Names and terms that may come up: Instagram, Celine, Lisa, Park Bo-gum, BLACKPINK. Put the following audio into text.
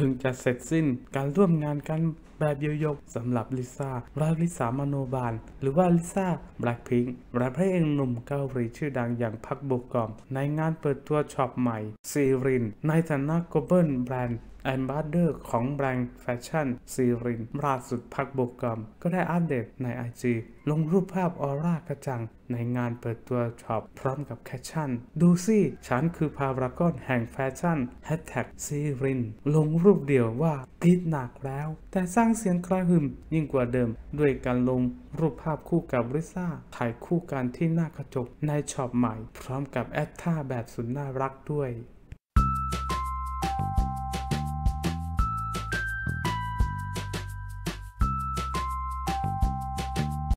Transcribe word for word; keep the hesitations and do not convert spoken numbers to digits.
เพิ่งจะเสร็จสิ้นการร่วมงานกันแบบเยยกสำหรับลิซ่ารักลิสามโนบาลหรือว่าลิซ่าแบล็คพิงค์และพระเอกหนุ่มเกาหลีชื่อดังอย่างพักโบกอมในงานเปิดตัวช็อปใหม่ซีรินในฐานะ Global Brand Ambassador ของแบรนด์แฟชั่นซีรินล่าสุดพักโบกอมก็ได้อัปเดตใน ไอ จี ลงรูปภาพออร่ากระจังในงานเปิดตัวช็อปพร้อมกับแคปชั่นดูสิฉันคือพารากอนแห่งแฟชั่นแฮชแท็กซีรินลงรูปเดียวว่ากรี๊ดหนักแล้วแต่สร้างเสียงกระหึ่มยิ่งกว่าเดิมด้วยการลงรูปภาพคู่กับลิซ่าถ่ายคู่กันที่หน้ากระจกในช็อปใหม่พร้อมกับแอคท่าแบบสุดน่ารักด้วย